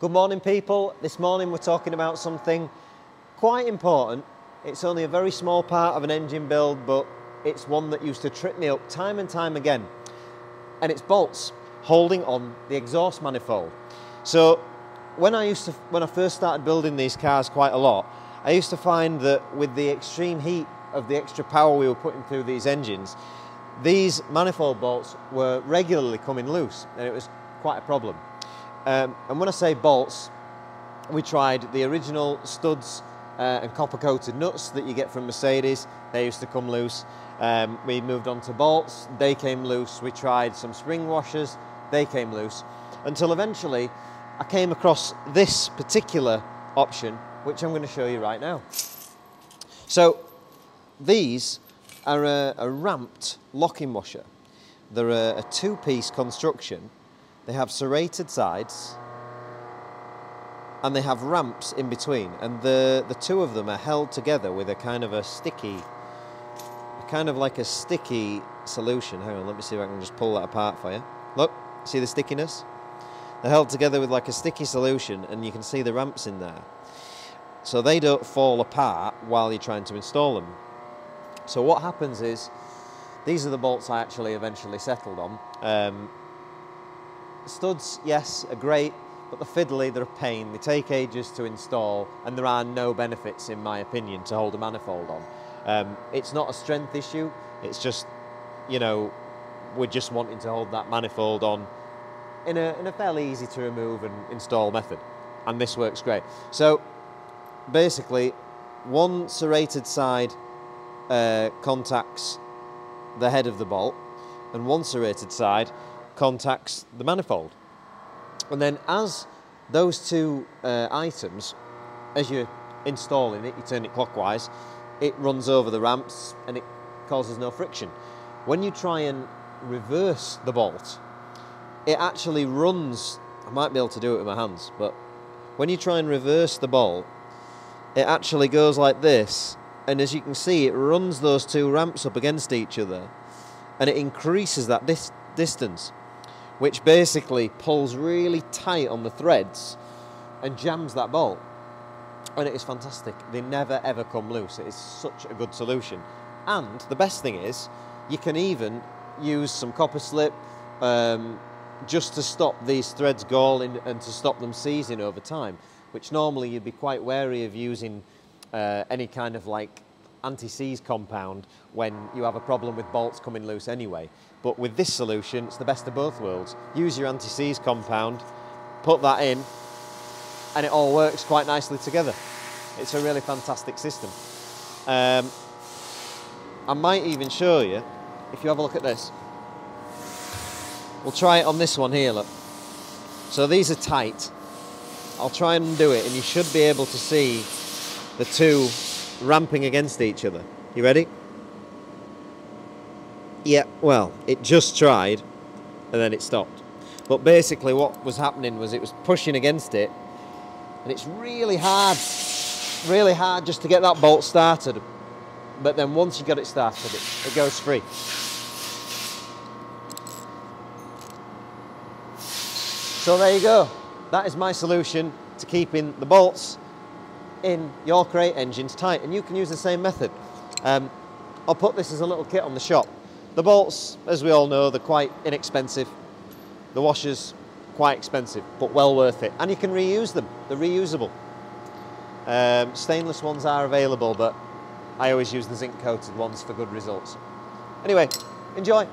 Good morning, people. This morning we're talking about something quite important. It's only a very small part of an engine build, but it's one that used to trip me up time and time again. And it's bolts holding on the exhaust manifold. So when I first started building these cars quite a lot, I used to find that with the extreme heat of the extra power we were putting through these engines, these manifold bolts were regularly coming loose, and it was quite a problem. And when I say bolts, we tried the original studs and copper-coated nuts that you get from Mercedes. They used to come loose. We moved on to bolts. They came loose. We tried some spring washers. They came loose. Until eventually, I came across this particular option, which I'm going to show you right now. So these are a ramped locking washer. They're a two-piece construction. They have serrated sides and they have ramps in between, and the two of them are held together with a kind of like a sticky solution. Hang on, let me see if I can just pull that apart for you. Look, see the stickiness? They're held together with like a sticky solution, and you can see the ramps in there. So they don't fall apart while you're trying to install them. So what happens is, these are the bolts I actually eventually settled on. Studs, yes, are great, but they're fiddly, they're a pain, they take ages to install, and there are no benefits, in my opinion, to hold a manifold on. It's not a strength issue, it's just, you know, we're just wanting to hold that manifold on in a fairly easy to remove and install method, and this works great. So basically, one serrated side contacts the head of the bolt, and one serrated side contacts the manifold, and then as those two items, as you're installing it, you turn it clockwise, it runs over the ramps and it causes no friction. When you try and reverse the bolt, it actually runs, I might be able to do it with my hands, but when you try and reverse the bolt, it actually goes like this, and as you can see, it runs those two ramps up against each other, and it increases that distance. Which basically pulls really tight on the threads and jams that bolt. And it is fantastic. They never ever come loose. It is such a good solution. And the best thing is, you can even use some copper slip just to stop these threads galling and to stop them seizing over time, which normally you'd be quite wary of using any kind of like anti-seize compound when you have a problem with bolts coming loose anyway. But with this solution, it's the best of both worlds. Use your anti-seize compound, put that in, and it all works quite nicely together. It's a really fantastic system. I might even show you, if you have a look at this. We'll try it on this one here, look. So these are tight. I'll try and undo it, and you should be able to see the two ramping against each other. You ready? Yeah, well, it just tried and then it stopped. But basically what was happening was it was pushing against it, and it's really hard just to get that bolt started. But then once you got it started, it goes free. So there you go. That is my solution to keeping the bolts in your crate engines tight, and you can use the same method. I'll put this as a little kit on the shop. The bolts, as we all know, they're quite inexpensive. The washers, quite expensive, but well worth it. And you can reuse them, they're reusable. Stainless ones are available, but I always use the zinc coated ones for good results. Anyway, enjoy.